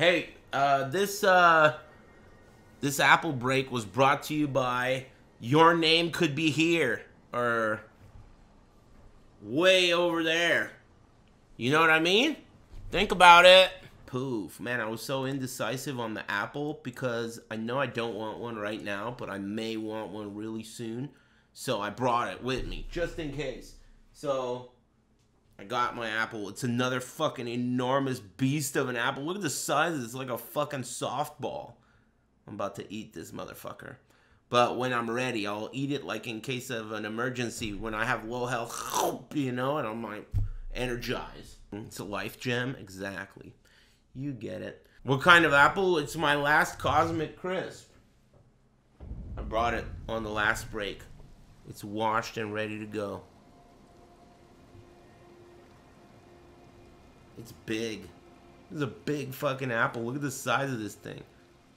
Hey, this Apple Break was brought to you by Your Name Could Be Here, or way over there. You know what I mean? Think about it. Poof. Man, I was so indecisive on the Apple because I know I don't want one right now, but I may want one really soon. So I brought it with me, just in case. So I got my Apple. It's another fucking enormous beast of an Apple. Look at the size. It's like a fucking softball. I'm about to eat this motherfucker. But when I'm ready, I'll eat it like in case of an emergency when I have low health, you know, and I'm like energized. It's a life gem. Exactly. You get it. What kind of apple? It's my last Cosmic Crisp. I brought it on the last break. It's washed and ready to go. It's big. This is a big fucking apple. Look at the size of this thing.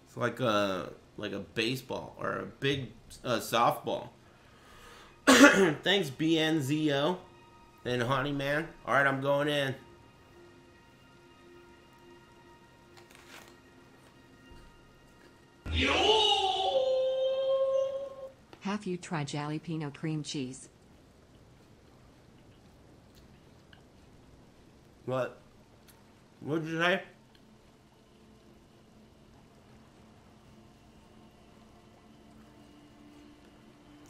It's like a baseball or a big softball. Thanks, BNZO and Honey Man. All right, I'm going in. Have you tried jalapeno cream cheese? What? What did you say?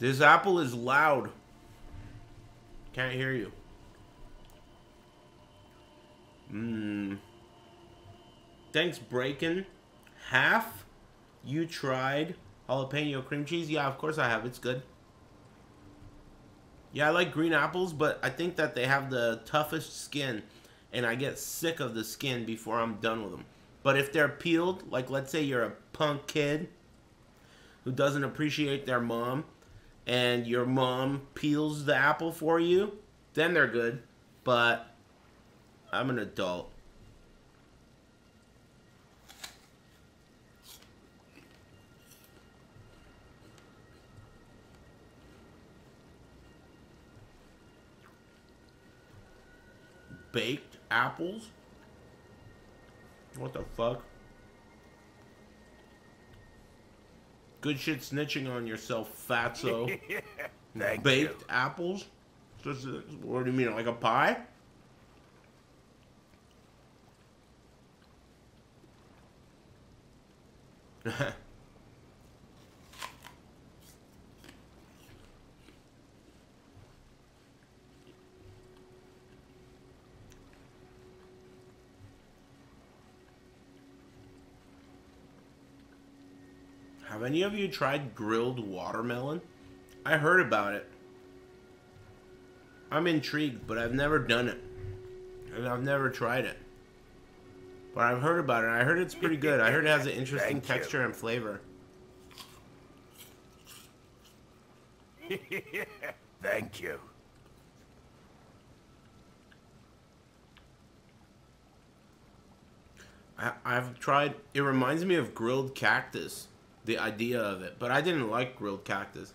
This apple is loud. Can't hear you. Thanks, Breakin'. Half? You tried jalapeno cream cheese? Yeah, of course I have. It's good. Yeah, I like green apples, but I think that they have the toughest skin. And I get sick of the skin before I'm done with them. But if they're peeled, like let's say you're a punk kid who doesn't appreciate their mom, and your mom peels the apple for you, then they're good. But I'm an adult. Baked apples? What the fuck? Good shit snitching on yourself, fatso. Baked apples? Just, what do you mean, like a pie? Have any of you tried grilled watermelon? I heard about it. I'm intrigued, but I've never done it. And I've never tried it. But I've heard about it. I heard it's pretty good. I heard it has an interesting texture and flavor. Thank you. I've tried... It reminds me of grilled cactus. The idea of it, but I didn't like grilled cactus.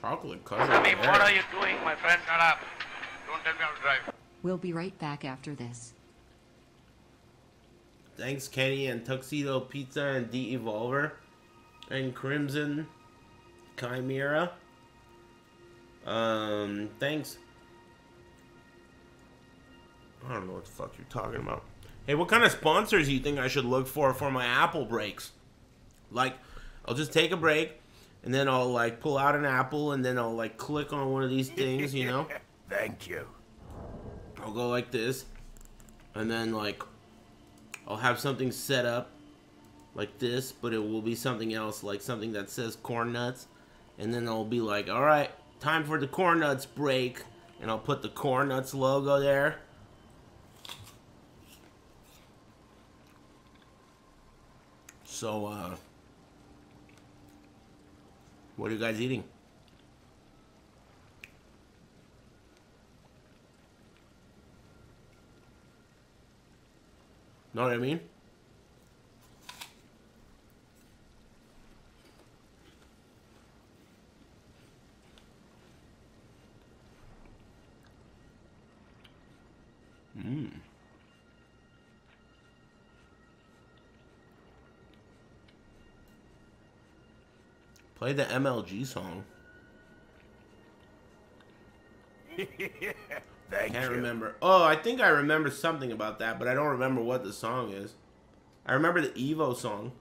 Chocolate cousin. Hey, what are you doing, my friend? Shut up. Don't tell me I'll drive. We'll be right back after this. Thanks, Kenny and Tuxedo Pizza and D Evolver and Crimson Chimera. Thanks. I don't know what the fuck you're talking about. Hey, what kind of sponsors do you think I should look for my Apple breaks? Like, I'll just take a break and then I'll like pull out an apple and then I'll like click on one of these things, you know? Thank you. I'll go like this and then like I'll have something set up like this, but it will be something else, like something that says corn nuts. And then I'll be like, all right, time for the corn nuts break. And I'll put the corn nuts logo there. So, what are you guys eating? Know what I mean? Play the MLG song. Can't remember. Oh, I think I remember something about that, but I don't remember what the song is. I remember the Evo song.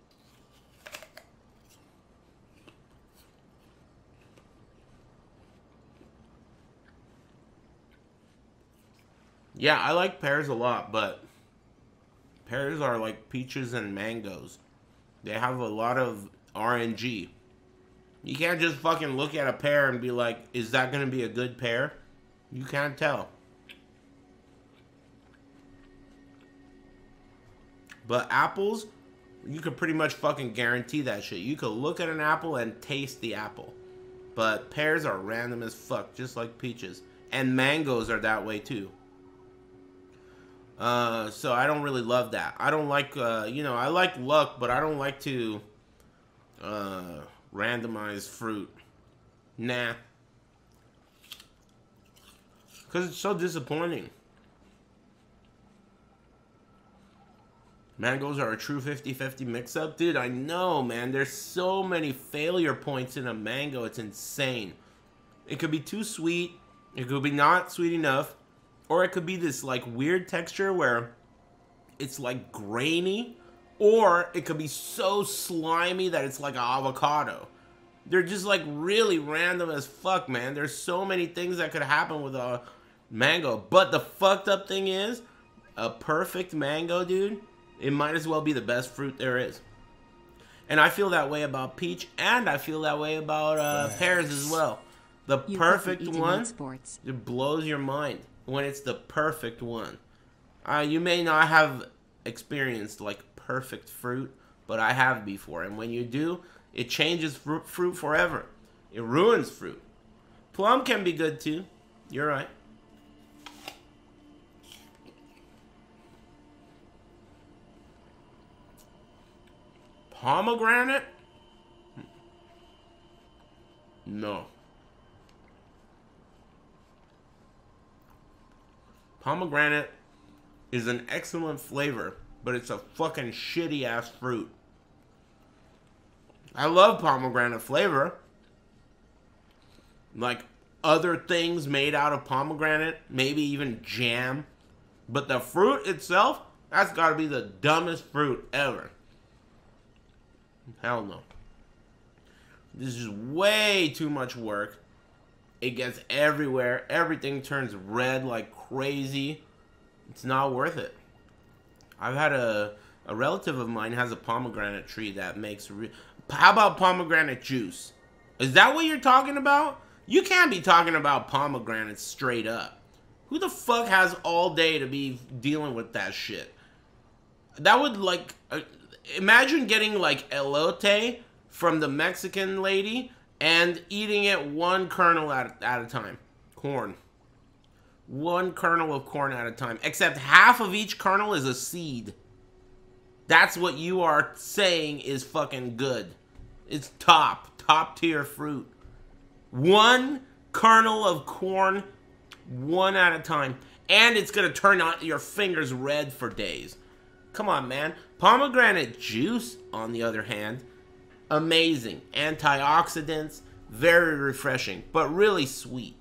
Yeah, I like pears a lot, but pears are like peaches and mangoes. They have a lot of RNG. You can't just fucking look at a pear and be like, is that going to be a good pear? You can't tell. But apples, you could pretty much fucking guarantee that shit. You could look at an apple and taste the apple. But pears are random as fuck, just like peaches. And mangoes are that way too. So I don't really love that. I don't like, you know, I like luck, but I don't like to randomize fruit. Nah. Because it's so disappointing. Mangoes are a true 50-50 mix-up? Dude, I know, man. There's so many failure points in a mango. It's insane. It could be too sweet. It could be not sweet enough. Or it could be this, like, weird texture where it's, like, grainy. Or it could be so slimy that it's like an avocado. They're just, like, really random as fuck, man. There's so many things that could happen with a mango. But the fucked up thing is, a perfect mango, dude, it might as well be the best fruit there is. And I feel that way about peach, and I feel that way about pears as well. The perfect one, it blows your mind when it's the perfect one. You may not have experienced, like, perfect fruit, but I have before. And when you do, it changes fruit forever. It ruins fruit. Plum can be good, too. You're right. Pomegranate? No. Pomegranate is an excellent flavor, but it's a fucking shitty-ass fruit. I love pomegranate flavor. Like, other things made out of pomegranate, maybe even jam. But the fruit itself, that's gotta be the dumbest fruit ever. Hell no. This is way too much work. It gets everywhere. Everything turns red like crazy. It's not worth it. I've had a relative of mine has a pomegranate tree that makes... How about pomegranate juice? Is that what you're talking about? You can't be talking about pomegranates straight up. Who the fuck has all day to be dealing with that shit? That would, like... imagine getting, like, elote from the Mexican lady and eating it one kernel at a time. Corn. One kernel of corn at a time. Except half of each kernel is a seed. That's what you are saying is fucking good. It's top tier fruit. One kernel of corn, one at a time. And it's going to turn out your fingers red for days. Come on, man. Pomegranate juice, on the other hand, amazing. Antioxidants, very refreshing, but really sweet.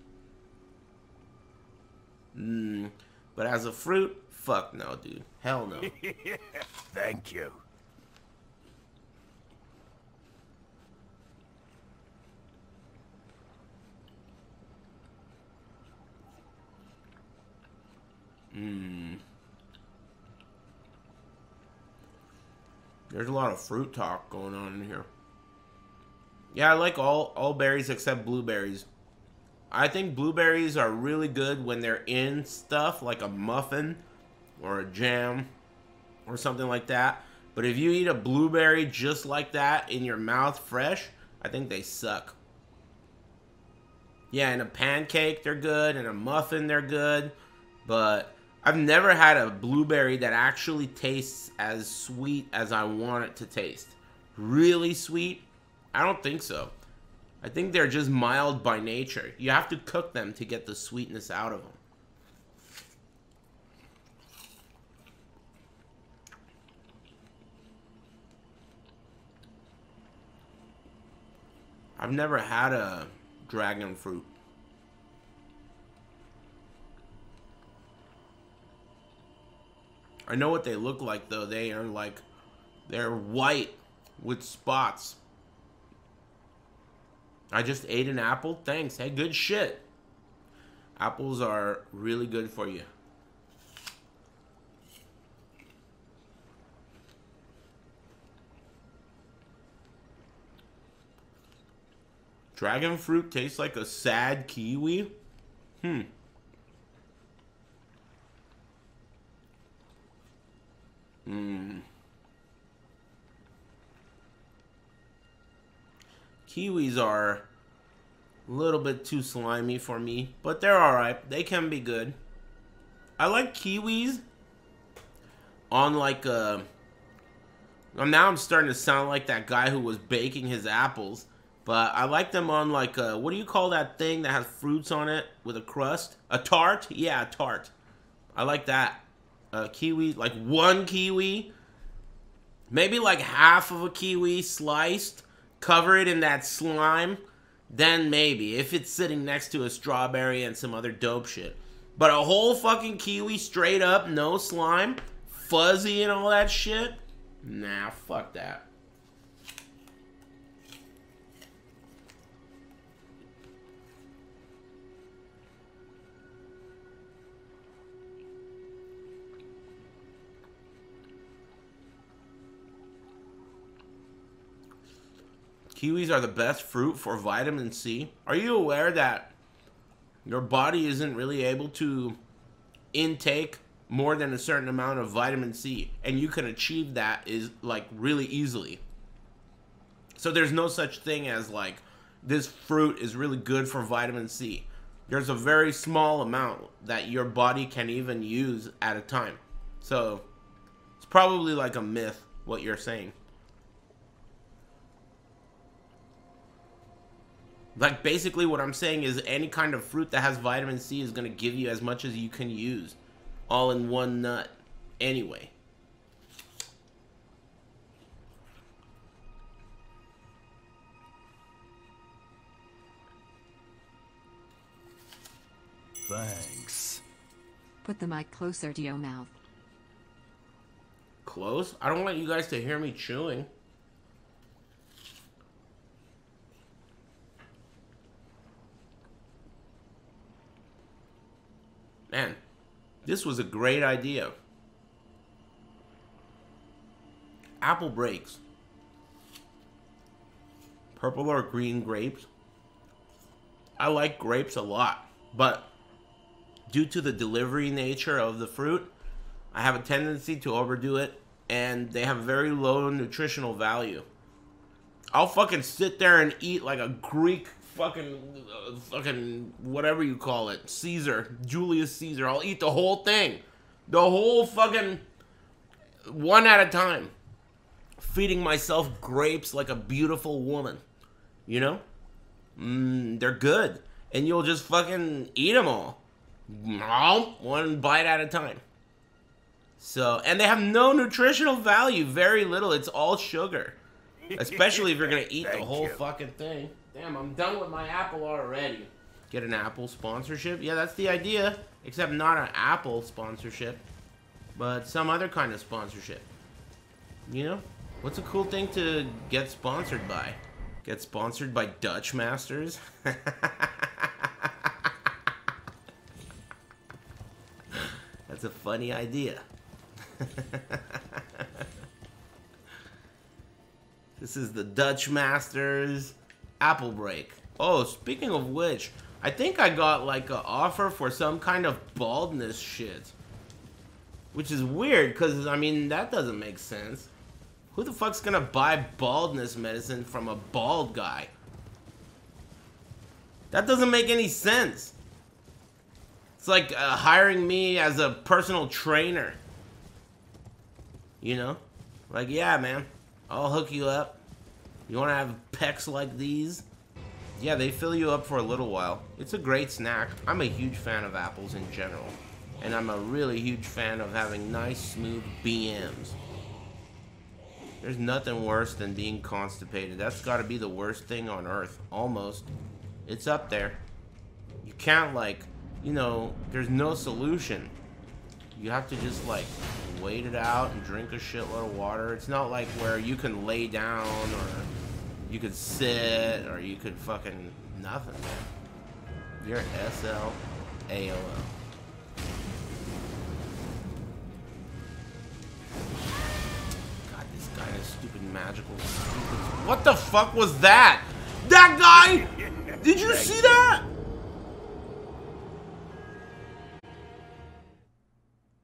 But as a fruit, fuck no, dude. Hell no. Thank you. There's a lot of fruit talk going on in here. Yeah, I like all berries except blueberries. I think blueberries are really good when they're in stuff like a muffin or a jam or something like that. But if you eat a blueberry just like that in your mouth fresh, I think they suck. Yeah, in a pancake they're good, in a muffin they're good, but I've never had a blueberry that actually tastes as sweet as I want it to taste. Really sweet? I don't think so. I think they're just mild by nature. You have to cook them to get the sweetness out of them. I've never had a dragon fruit. I know what they look like though. They are like, they're white with spots. I just ate an apple. Thanks. Hey, good shit. Apples are really good for you. Dragon fruit tastes like a sad kiwi? Hmm. Mmm. Kiwis are a little bit too slimy for me, but they're alright. They can be good. I like kiwis on like a... Well, now I'm starting to sound like that guy who was baking his apples. But I like them on like a, what do you call that thing that has fruits on it with a crust? A tart? Yeah, a tart. I like that. Kiwi, like one kiwi, maybe like half of a kiwi sliced, cover it in that slime, then maybe, if it's sitting next to a strawberry and some other dope shit. But a whole fucking kiwi straight up, no slime, fuzzy and all that shit? Nah, fuck that. Kiwis are the best fruit for vitamin C. Are you aware that your body isn't really able to intake more than a certain amount of vitamin C? And you can achieve that is like really easily. So there's no such thing as like, this fruit is really good for vitamin C. There's a very small amount that your body can even use at a time. So it's probably like a myth what you're saying. Like, basically what I'm saying is any kind of fruit that has vitamin C is going to give you as much as you can use all in one nut anyway. Thanks. Put the mic closer to your mouth. Close? I don't want you guys to hear me chewing. Man, this was a great idea. Apple breaks. Purple or green grapes. I like grapes a lot, but due to the delivery nature of the fruit, I have a tendency to overdo it, and they have very low nutritional value. I'll fucking sit there and eat like a Greek fucking whatever you call it, Caesar, Julius Caesar. I'll eat the whole thing, the whole fucking one at a time, feeding myself grapes like a beautiful woman, you know. They're good, and you'll just fucking eat them all, one bite at a time. So, and they have no nutritional value, very little. It's all sugar, especially if you're gonna eat the whole fucking thing. Damn, I'm done with my apple already. Get an Apple sponsorship? Yeah, that's the idea. Except not an Apple sponsorship, but some other kind of sponsorship. You know? What's a cool thing to get sponsored by? Get sponsored by Dutch Masters? That's a funny idea. This is the Dutch Masters... Apple break. Oh, speaking of which, I think I got like an offer for some kind of baldness shit, which is weird because I mean that doesn't make sense. Who the fuck's gonna buy baldness medicine from a bald guy? That doesn't make any sense. It's like hiring me as a personal trainer, you know, like, yeah man, I'll hook you up. You want to have pecs like these? Yeah, they fill you up for a little while. It's a great snack. I'm a huge fan of apples in general. And I'm a really huge fan of having nice, smooth BMs. There's nothing worse than being constipated. That's got to be the worst thing on earth, almost. It's up there. You can't, like, you know, there's no solution. You have to just, like, wait it out and drink a shitload of water. It's not like where you can lay down or you could sit or you could fucking nothing, man. You're SLAOL. God, this guy is stupid magical. What the fuck was that? That guy! Did you see that?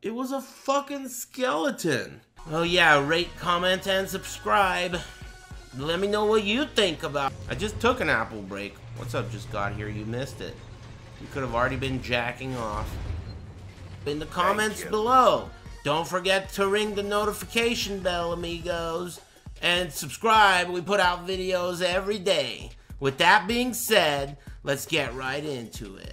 It was a fucking skeleton. Oh yeah, rate, comment, and subscribe. Let me know what you think about. I just took an apple break. What's up, just got here, you missed it. You could have already been jacking off. In the comments below, don't forget to ring the notification bell, amigos. And subscribe, we put out videos every day. With that being said, let's get right into it.